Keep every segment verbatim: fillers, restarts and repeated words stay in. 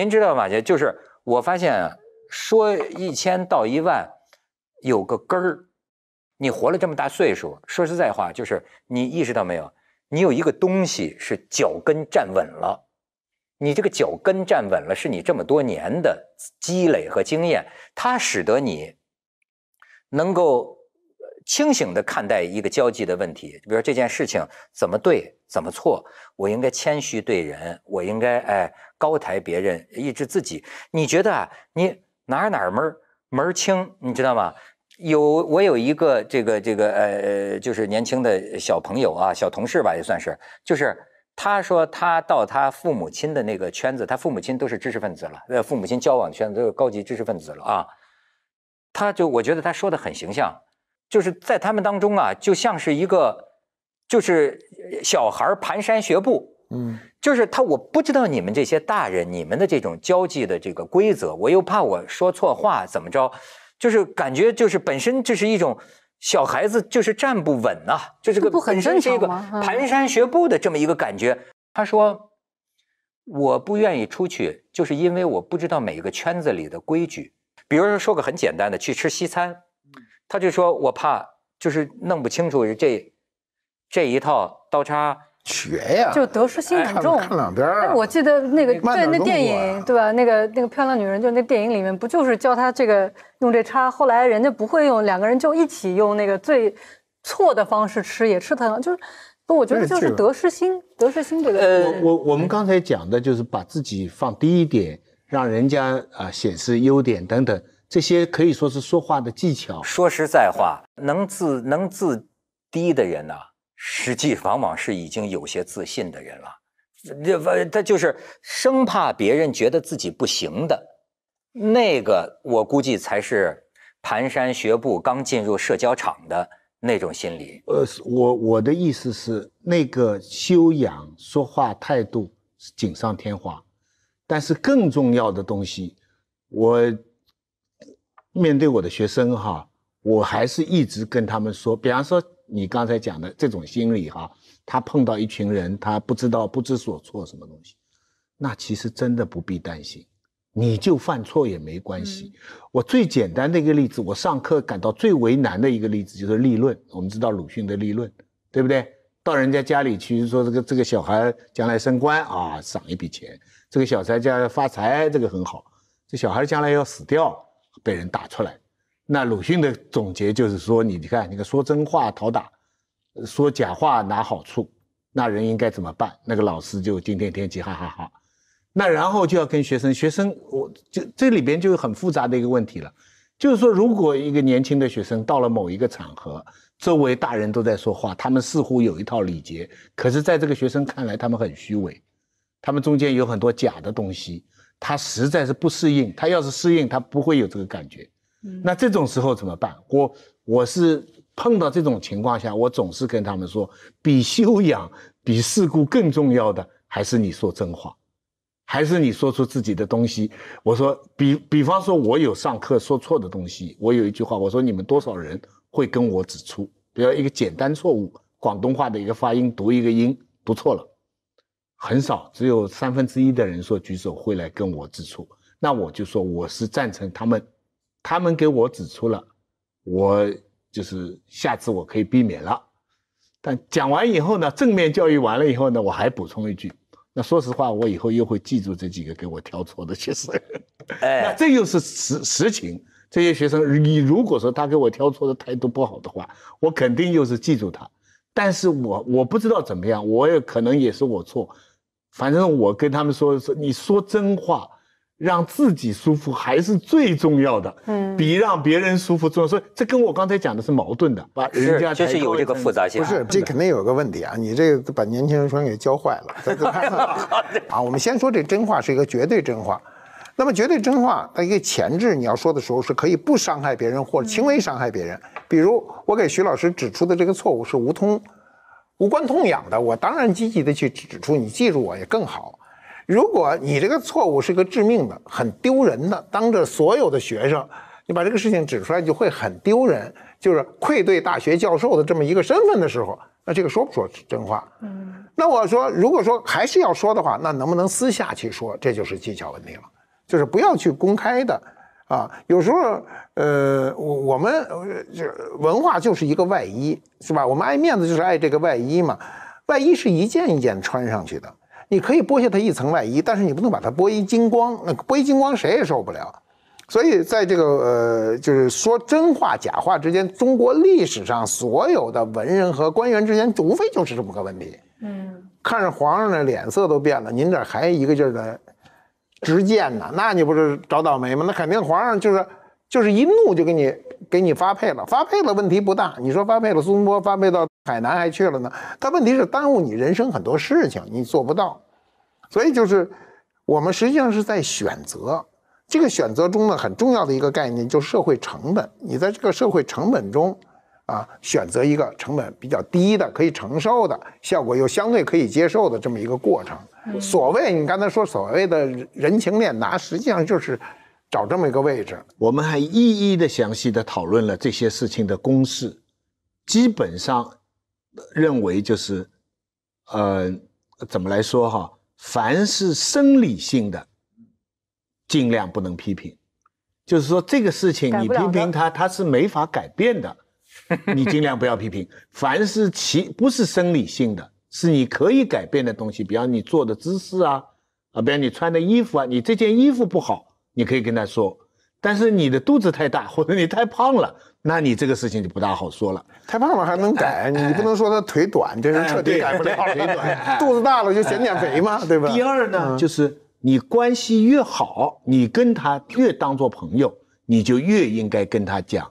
您知道吗，姐？就是我发现啊，说一千到一万有个根儿。你活了这么大岁数，说实在话，就是你意识到没有，你有一个东西是脚跟站稳了。你这个脚跟站稳了，是你这么多年的积累和经验，它使得你能够清醒地看待一个交际的问题。比如说这件事情怎么对，怎么错，我应该谦虚对人，我应该哎高抬别人，抑制自己。你觉得啊，你哪哪门门清，你知道吗？有我有一个这个这个呃就是年轻的小朋友啊，小同事吧也算是，就是。他说他到他父母亲的那个圈子，他父母亲都是知识分子了，呃，父母亲交往圈子都是高级知识分子了啊。他就我觉得他说的很形象，就是在他们当中啊，就像是一个就是小孩蹒跚学步，嗯，就是他我不知道你们这些大人你们的这种交际的这个规则，我又怕我说错话怎么着，就是感觉就是本身这是一种。小孩子就是站不稳呐、啊，就是个本身是一个蹒跚学步的这么一个感觉。他说：“我不愿意出去，就是因为我不知道每个圈子里的规矩。比如说，说个很简单的，去吃西餐，他就说我怕就是弄不清楚这这一套刀叉学呀，就得失心很重。看两边啊。我记得那个对那电影对吧？那个那个漂亮女人，就那电影里面不就是教他这个。”用这叉，后来人家不会用，两个人就一起用那个最错的方式吃，也吃疼。就是，不，我觉得就是得失心，得失心这个。呃，我我们刚才讲的就是把自己放低一点，让人家啊、呃、显示优点等等，这些可以说是说话的技巧。说实在话，能自能自低的人呢、啊，实际往往是已经有些自信的人了。他就是生怕别人觉得自己不行的。那个我估计才是蹒跚学步刚进入社交场的那种心理。呃，我我的意思是，那个修养、说话态度是锦上添花，但是更重要的东西，我面对我的学生哈，我还是一直跟他们说，比方说你刚才讲的这种心理哈，他碰到一群人，他不知道不知所措什么东西，那其实真的不必担心。你就犯错也没关系。我最简单的一个例子，我上课感到最为难的一个例子就是立论。我们知道鲁迅的立论，对不对？到人家家里去说这个这个小孩将来升官啊，赏一笔钱；这个小孩将来发财，这个很好；这小孩将来要死掉，被人打出来。那鲁迅的总结就是说，你看，你看说真话讨打，说假话拿好处，那人应该怎么办？那个老师就今天天气，哈哈哈。那然后就要跟学生，学生我就这里边就有很复杂的一个问题了，就是说，如果一个年轻的学生到了某一个场合，周围大人都在说话，他们似乎有一套礼节，可是在这个学生看来，他们很虚伪，他们中间有很多假的东西，他实在是不适应，他要是适应，他不会有这个感觉。那这种时候怎么办？我我是碰到这种情况下，我总是跟他们说，比修养、比世故更重要的还是你说真话。还是你说出自己的东西。我说比比方说我有上课说错的东西，我有一句话，我说你们多少人会跟我指出，比如一个简单错误，广东话的一个发音，读一个音读错了，很少，只有三分之一的人说举手会来跟我指出。那我就说我是赞成他们，他们给我指出了，我就是下次我可以避免了。但讲完以后呢，正面教育完了以后呢，我还补充一句，那说实话，我以后又会记住这几个给我挑错的学生。哎，那这又是实实情。这些学生，你如果说他给我挑错的态度不好的话，我肯定又是记住他。但是我我不知道怎么样，我也可能也是我错。反正我跟他们说，说你说真话，让自己舒服还是最重要的。嗯，比让别人舒服重要。所以这跟我刚才讲的是矛盾的，把人家就是有这个复杂性。不是，这肯定有个问题啊！你这个把年轻人给教坏了。啊，我们先说这真话是一个绝对真话，那么绝对真话的一个前置，你要说的时候是可以不伤害别人或者轻微伤害别人。嗯、比如我给徐老师指出的这个错误是无通无关痛痒的，我当然积极的去指出，你记住我也更好。如果你这个错误是个致命的、很丢人的，当着所有的学生，你把这个事情指出来，就会很丢人，就是愧对大学教授的这么一个身份的时候，那这个说不说真话？嗯，那我说，如果说还是要说的话，那能不能私下去说？这就是技巧问题了，就是不要去公开的啊。有时候，呃，我我们文化就是一个外衣，是吧？我们爱面子就是爱这个外衣嘛。外衣是一件一件穿上去的，你可以剥下它一层外衣，但是你不能把它剥衣精光，那剥衣精光谁也受不了。 所以，在这个呃，就是说真话假话之间，中国历史上所有的文人和官员之间，无非就是这么个问题。嗯，看着皇上的脸色都变了，您这还一个劲儿的直谏呢，那你不是找倒霉吗？那肯定皇上就是就是一怒就给你给你发配了，发配了问题不大。你说发配了苏东坡，发配到海南还去了呢，但问题是耽误你人生很多事情，你做不到。所以就是我们实际上是在选择。 这个选择中呢，很重要的一个概念就是社会成本。你在这个社会成本中，啊，选择一个成本比较低的、可以承受的、效果又相对可以接受的这么一个过程。所谓你刚才说所谓的人情练达，实际上就是找这么一个位置。我们还一一的详细的讨论了这些事情的公式，基本上认为就是，呃，怎么来说哈？凡是生理性的。 尽量不能批评，就是说这个事情你批评他，他是没法改变的，你尽量不要批评。凡是其不是生理性的，是你可以改变的东西，比方你做的姿势啊，啊，比方你穿的衣服啊，你这件衣服不好，你可以跟他说。但是你的肚子太大，或者你太胖了，那你这个事情就不大好说了。太胖了还能改，你不能说他腿短，这是彻底改不了了。腿短，肚子大了就减减肥嘛，对吧？第二呢，就是。 你关系越好，你跟他越当做朋友，你就越应该跟他讲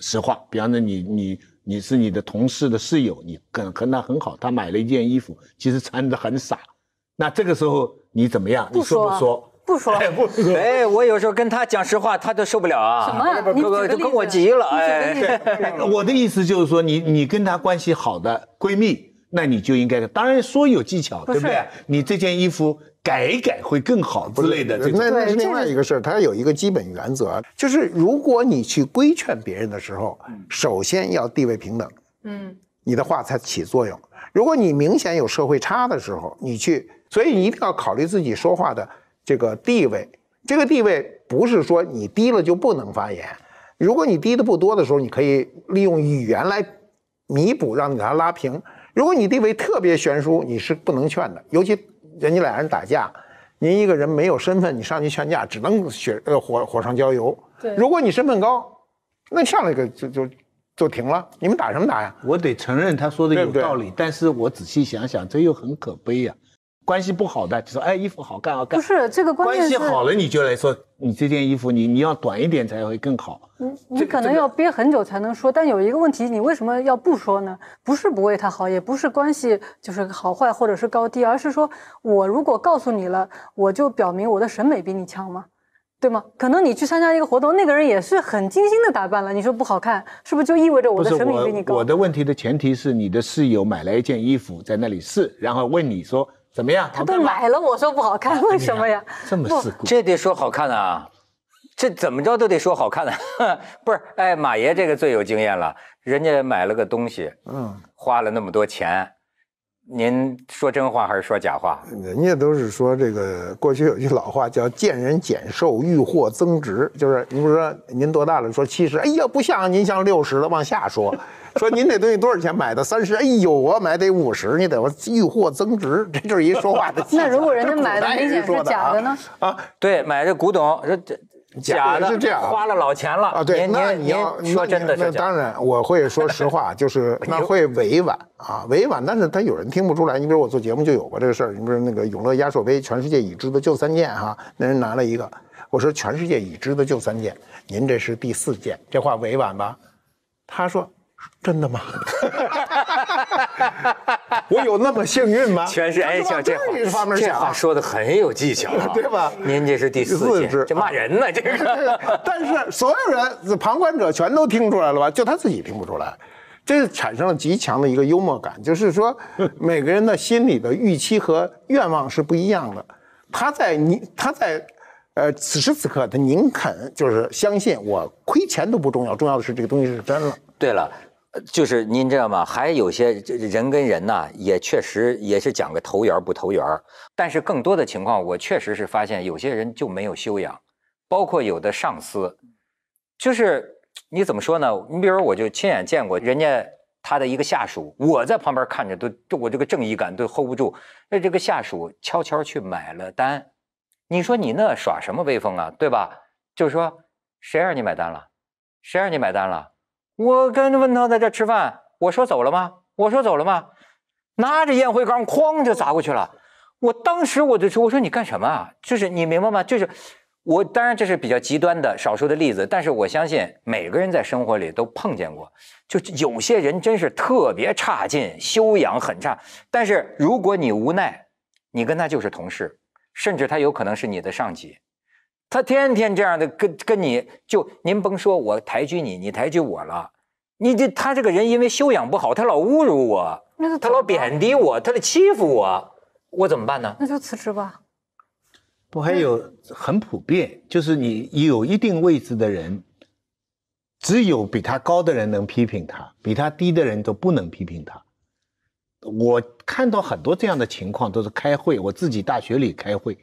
实话。比方说你，你你你是你的同事的室友，你跟跟他很好，他买了一件衣服，其实穿得很傻，那这个时候你怎么样？你说不说？ 不说，哎，不说，哎，我有时候跟他讲实话，他都受不了啊。什么？你都跟我急了，哎。我的意思就是说，你你跟他关系好的闺蜜，那你就应该当然说有技巧，对不对？你这件衣服。 改一改会更好之类的，那那是另外一个事儿。它有一个基本原则，就是如果你去规劝别人的时候，首先要地位平等，嗯，你的话才起作用。如果你明显有社会差的时候，你去，所以你一定要考虑自己说话的这个地位。这个地位不是说你低了就不能发言，如果你低的不多的时候，你可以利用语言来弥补，让你给它拉平。如果你地位特别悬殊，你是不能劝的，尤其。 人家俩人打架，您一个人没有身份，你上去劝架，只能血呃火火上浇油。对，如果你身份高，那上来个就就就停了。你们打什么打呀？我得承认他说的有道理，对对但是我仔细想想，这又很可悲呀、啊。关系不好的就说哎衣服好看好看，不是这个关键是关系好了你就来说你这件衣服你你要短一点才会更好。你你可能要憋很久才能说，但有一个问题，你为什么要不说呢？不是不为他好，也不是关系就是好坏或者是高低，而是说我如果告诉你了，我就表明我的审美比你强吗？对吗？可能你去参加一个活动，那个人也是很精心的打扮了，你说不好看，是不是就意味着我的审美比你高？我的问题的前提是你的室友买来一件衣服在那里试，然后问你说。 怎么样？他都买了，我说不好看，为什么呀？这么世故，这得说好看啊！这怎么着都得说好看的、啊，不是？哎，马爷这个最有经验了，人家买了个东西，嗯，花了那么多钱，您说真话还是说假话？人家都是说这个，过去有句老话叫“见人减寿，遇货增值”，就是您不是说您多大了？说七十，哎呀，不像您像六十了，往下说。说您这东西多少钱买的？三十，哎呦，我买得五十，你得我遇货增值，这就是一说话的技巧。那如果人家买的明显是假的呢？啊，对，买这古董，这这假的是这样，花了老钱了啊。对，那你要说真的是当然，我会说实话，就是那会委婉啊，委婉，但是他有人听不出来。你比如我做节目就有过这个事儿，你比如那个永乐压缩杯，全世界已知的就三件哈，那人拿了一个，我说全世界已知的就三件，您这是第四件，这话委婉吧？他说。 真的吗？我有那么幸运吗？全是哎，像这话，这话说的很有技巧，对吧？您这是第四件，这骂人呢，这个。但是所有人旁观者全都听出来了吧？就他自己听不出来，这产生了极强的一个幽默感。就是说，每个人的心里的预期和愿望是不一样的。他在你他在。 呃，此时此刻他宁肯就是相信我亏钱都不重要，重要的是这个东西是真了。对了，就是您知道吗？还有些人跟人呢、啊，也确实也是讲个投缘不投缘，但是更多的情况，我确实是发现有些人就没有修养，包括有的上司，就是你怎么说呢？你比如我就亲眼见过人家他的一个下属，我在旁边看着都，我这个正义感都 hold 不住，那这个下属悄悄去买了单，你说你那耍什么威风啊，对吧？就是说谁让你买单了？谁让你买单了？我跟文涛在这吃饭，我说走了吗？我说走了吗？拿着烟灰缸哐就砸过去了。我当时我就说，我说你干什么啊？就是你明白吗？就是我当然这是比较极端的少数的例子，但是我相信每个人在生活里都碰见过，就有些人真是特别差劲，修养很差。但是如果你无奈，你跟他就是同事，甚至他有可能是你的上级。他天天这样的跟跟你就您甭说我抬举你，你抬举我了，你这他这个人因为修养不好，他老侮辱我，他老贬低我，他老欺负我，我怎么办呢？那就辞职吧。不，还有很普遍，就是你有一定位置的人，只有比他高的人能批评他，比他低的人都不能批评他。我看到很多这样的情况，都是开会，我自己大学里开会，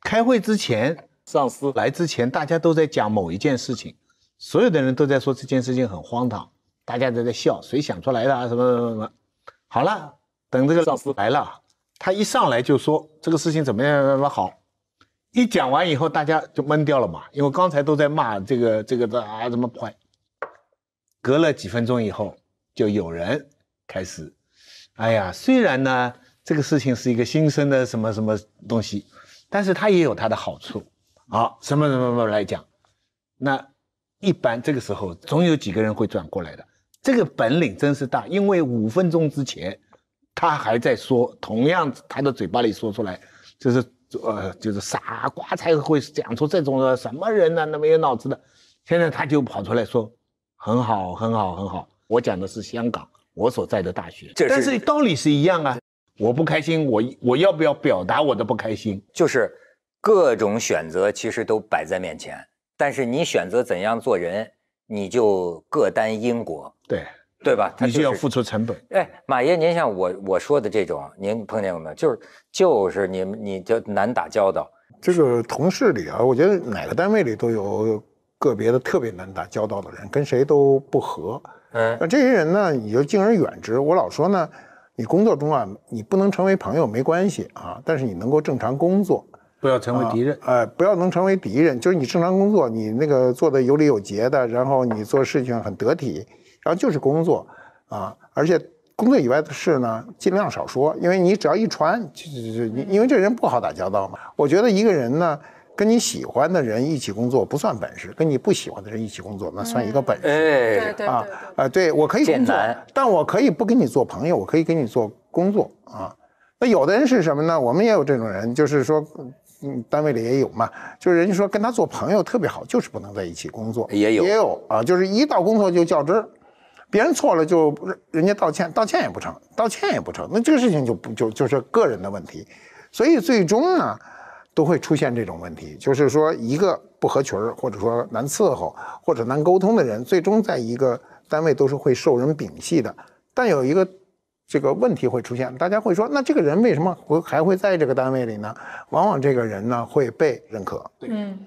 开会之前。上司来之前，大家都在讲某一件事情，所有的人都在说这件事情很荒唐，大家都在笑，谁想出来的啊？什么什么什么？好了，等这个上司来了，他一上来就说这个事情怎么样怎么好，一讲完以后大家就闷掉了嘛，因为刚才都在骂这个这个啊怎么坏。隔了几分钟以后，就有人开始，哎呀，虽然呢这个事情是一个新生的什么什么东西，但是它也有它的好处。啊，什么什么什么来讲，那一般这个时候总有几个人会转过来的。这个本领真是大，因为五分钟之前他还在说，同样他的嘴巴里说出来，就是呃就是傻瓜才会讲出这种的什么人呢、啊？那没有脑子的。现在他就跑出来说，很好，很好，很好。我讲的是香港，我所在的大学，是但是道理是一样啊。我不开心，我我要不要表达我的不开心？就是。各种选择其实都摆在面前，但是你选择怎样做人，你就各担因果，对对吧？他就是、你就要付出成本。哎，马爷，您像我我说的这种，您碰见过没有？就是就是你你就难打交道。这个同事里啊，我觉得哪个单位里都有个别的特别难打交道的人，跟谁都不合。嗯，那这些人呢，你就敬而远之。我老说呢，你工作中啊，你不能成为朋友没关系啊，但是你能够正常工作。不要成为敌人，哎、呃呃，不要能成为敌人，就是你正常工作，你那个做的有理有节的，然后你做事情很得体，然后就是工作，啊，而且工作以外的事呢，尽量少说，因为你只要一传，就就就因为这人不好打交道嘛。我觉得一个人呢，跟你喜欢的人一起工作不算本事，跟你不喜欢的人一起工作那算一个本事。哎、嗯，对啊，啊，对我可以工作，但我可以不跟你做朋友，我可以跟你做工作啊。那有的人是什么呢？我们也有这种人，就是说。嗯，单位里也有嘛，就是人家说跟他做朋友特别好，就是不能在一起工作，也有也有啊，就是一到工作就较真儿，别人错了就人家道歉，道歉也不成，道歉也不成，那这个事情就不就就是个人的问题，所以最终呢都会出现这种问题，就是说一个不合群儿，或者说难伺候或者难沟通的人，最终在一个单位都是会受人摒弃的，但有一个。这个问题会出现，大家会说，那这个人为什么会还会在这个单位里呢？往往这个人呢会被认可，嗯，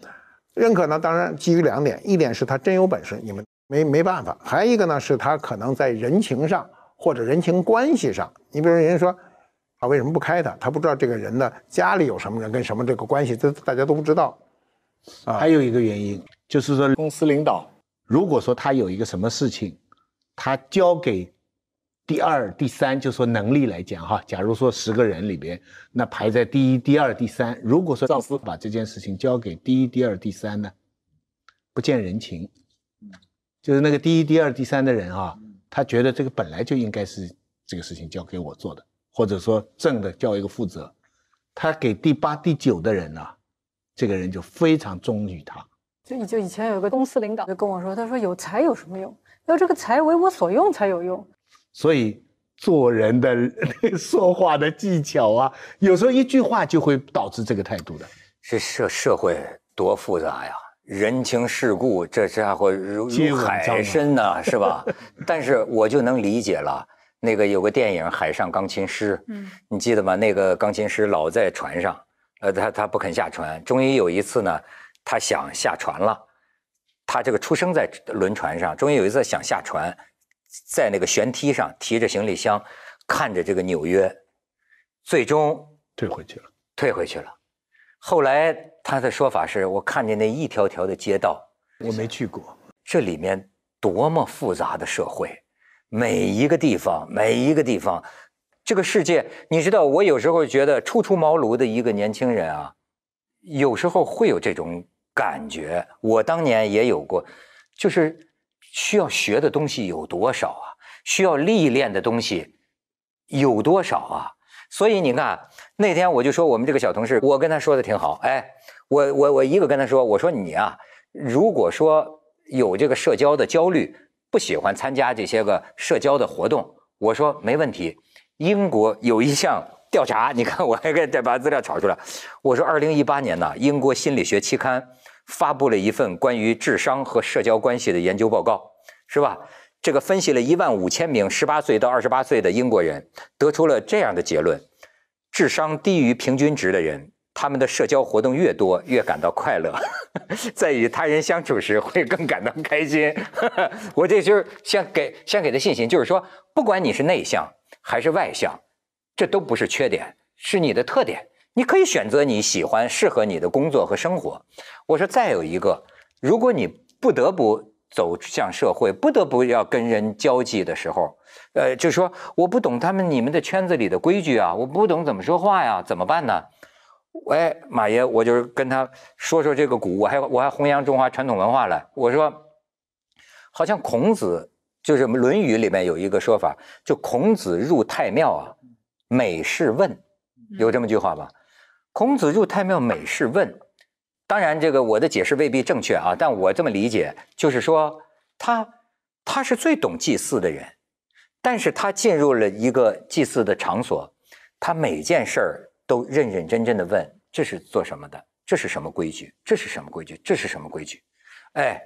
认可呢，当然基于两点，一点是他真有本事，你们没没办法；还一个呢是他可能在人情上或者人情关系上，你比如人家说，他为什么不开他？他不知道这个人的家里有什么人跟什么这个关系，这大家都不知道。啊，还有一个原因就是说，公司领导如果说他有一个什么事情，他交给。第二、第三，就说能力来讲哈，假如说十个人里边，那排在第一、第二、第三。如果说上司把这件事情交给第一、第二、第三呢，不见人情，就是那个第一、第二、第三的人啊，他觉得这个本来就应该是这个事情交给我做的，或者说正的叫一个负责。他给第八、第九的人呢、啊，这个人就非常忠于他。就就以前有个公司领导就跟我说，他说有财有什么用？要这个财为我所用才有用。所以做人的说话的技巧啊，有时候一句话就会导致这个态度的。这社社会多复杂呀！人情世故，这家伙如如海深呐、啊，是吧？但是我就能理解了。那个有个电影《海上钢琴师》，嗯，你记得吗？那个钢琴师老在船上，呃，他他不肯下船。终于有一次呢，他想下船了。他这个出生在轮船上，终于有一次想下船，在那个舷梯上提着行李箱，看着这个纽约，最终退回去了，退回去了。后来他的说法是，我看见那一条条的街道，我没去过。这里面多么复杂的社会，每一个地方，每一个地方，这个世界，你知道，我有时候觉得初出茅庐的一个年轻人啊，有时候会有这种感觉。我当年也有过，就是需要学的东西有多少啊？需要历练的东西有多少啊？所以你看，那天我就说我们这个小同事，我跟他说的挺好。哎，我我我一个跟他说，我说你啊，如果说有这个社交的焦虑，不喜欢参加这些个社交的活动，我说没问题。英国有一项调查，你看我还给再把资料找出来。我说，二零一八年呢，英国心理学期刊发布了一份关于智商和社交关系的研究报告，是吧？这个分析了一万五千名十八岁到二十八岁的英国人，得出了这样的结论：智商低于平均值的人，他们的社交活动越多，越感到快乐，在与他人相处时会更感到开心。我这就是想给想给他信心，就是说，不管你是内向还是外向，这都不是缺点，是你的特点。你可以选择你喜欢、适合你的工作和生活。我说，再有一个，如果你不得不走向社会，不得不要跟人交际的时候，呃，就说我不懂他们你们的圈子里的规矩啊，我不懂怎么说话呀，怎么办呢？哎，马爷，我就是跟他说说这个古，我还我还弘扬中华传统文化来。我说，好像孔子就是《论语》里面有一个说法，就孔子入太庙啊，每事问，有这么句话吧？孔子入太庙，每事问。当然，这个我的解释未必正确啊，但我这么理解，就是说他他是最懂祭祀的人，但是他进入了一个祭祀的场所，他每件事儿都认认真真的问，这是做什么的？这是什么规矩？这是什么规矩？这是什么规矩？哎，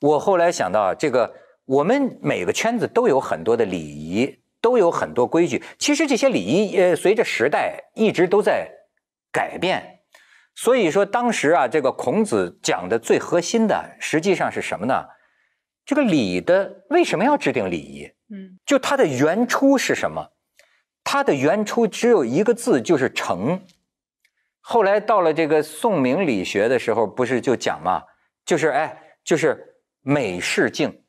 我后来想到，这个我们每个圈子都有很多的礼仪，都有很多规矩。其实这些礼仪，呃，随着时代一直都在改变。所以说当时啊，这个孔子讲的最核心的实际上是什么呢？这个礼的为什么要制定礼仪？嗯，就它的原初是什么？它的原初只有一个字，就是诚。后来到了这个宋明理学的时候，不是就讲嘛，就是哎，就是美事敬。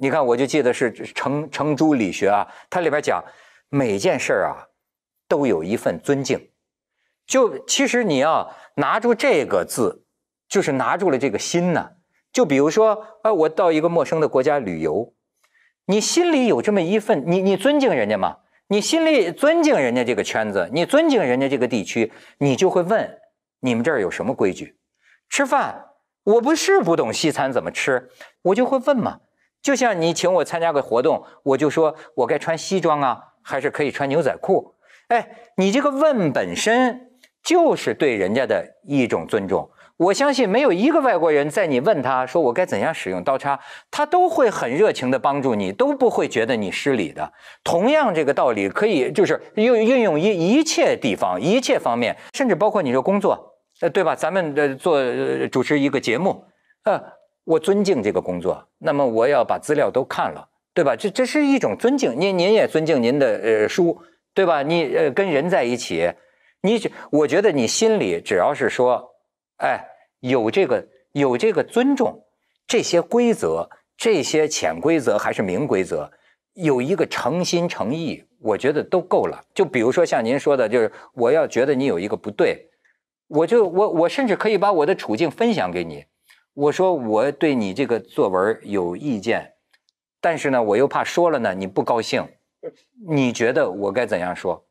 你看，我就记得是程程朱理学啊，它里边讲每件事儿啊都有一份尊敬。就其实你要拿住这个字，就是拿住了这个心呢、啊。就比如说，哎、呃，我到一个陌生的国家旅游，你心里有这么一份，你你尊敬人家吗？你心里尊敬人家这个圈子，你尊敬人家这个地区，你就会问你们这儿有什么规矩？吃饭，我不是不懂西餐怎么吃，我就会问嘛。就像你请我参加个活动，我就说我该穿西装啊，还是可以穿牛仔裤？哎，你这个问本身，就是对人家的一种尊重。我相信没有一个外国人在你问他说我该怎样使用刀叉，他都会很热情的帮助你，都不会觉得你失礼的。同样这个道理可以就是用运用于一切地方，一切方面，甚至包括你这工作，呃，对吧？咱们呃做呃主持一个节目，呃，我尊敬这个工作，那么我要把资料都看了，对吧？这这是一种尊敬。您您也尊敬您的呃书，对吧？你呃跟人在一起。你我觉得你心里只要是说，哎，有这个有这个尊重，这些规则，这些潜规则还是明规则，有一个诚心诚意，我觉得都够了。就比如说像您说的，就是我要觉得你有一个不对，我就我我甚至可以把我的处境分享给你。我说我对你这个作文有意见，但是呢，我又怕说了呢你不高兴，你觉得我该怎样说，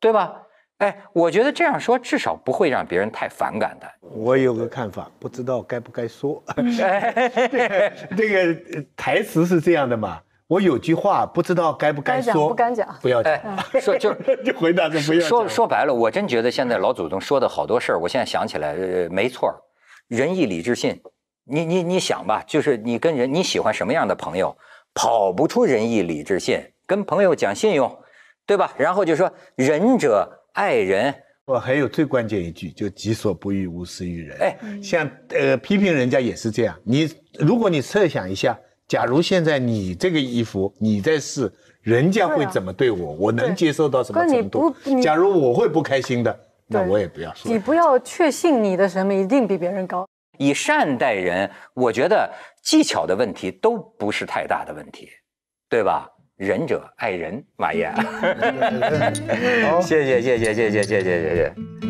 对吧？哎，我觉得这样说至少不会让别人太反感的。我有个看法，不知道该不该说。这个这个台词是这样的嘛？我有句话不知道该不该说，不敢讲，不要讲。哎、说就就回答就不要讲。说说白了，我真觉得现在老祖宗说的好多事儿，我现在想起来，呃，没错，仁义礼智信。你你你想吧，就是你跟人你喜欢什么样的朋友，跑不出仁义礼智信，跟朋友讲信用，对吧？然后就说仁者爱人。我还有最关键一句，就己所不欲，勿施于人。哎，像呃批评人家也是这样。你如果你设想一下，假如现在你这个衣服你在试，人家会怎么对我？我能接受到什么程度？假如我会不开心的，那我也不要说。你不要确信你的审美一定比别人高。以善待人，我觉得技巧的问题都不是太大的问题，对吧？仁者爱人，马爷，谢谢谢谢谢谢谢谢谢谢谢。